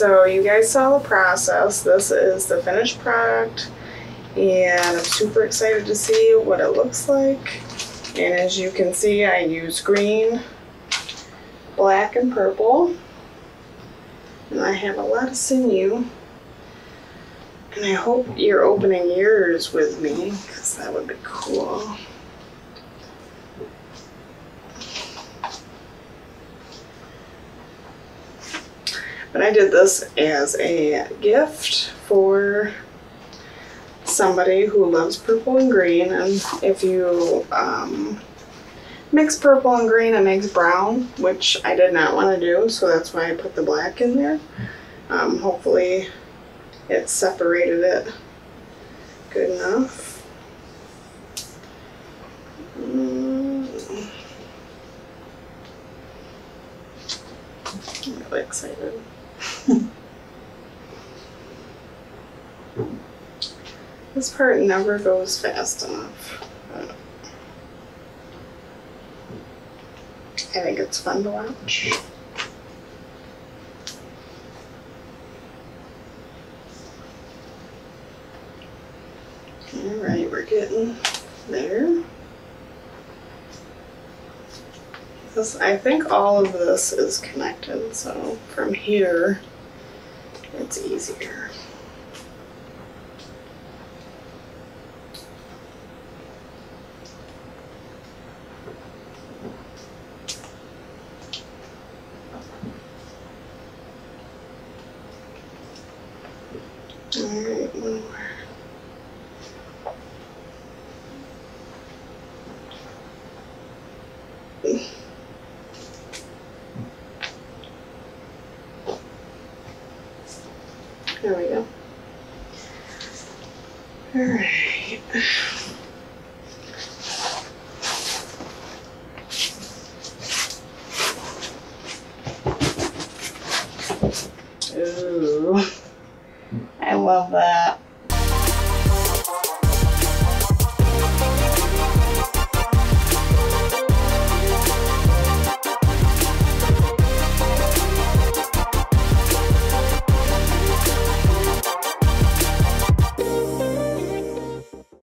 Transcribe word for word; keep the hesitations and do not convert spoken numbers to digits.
So you guys saw the process. This is the finished product, and I'm super excited to see what it looks like. And as you can see, I use green, black, and purple. And I have a lot of sinew. And I hope you're opening yours with me, because that would be cool. But I did this as a gift for somebody who loves purple and green. And if you um, mix purple and green, it makes brown, which I did not want to do, so that's why I put the black in there. Um, hopefully it separated it good enough. Mm. I'm really excited. This part never goes fast enough. I think it's fun to watch. Alright, we're getting there. This, I think all of this is connected, so from here it's easier. Alright, one more. There we go. Alright. Ooh. I love that.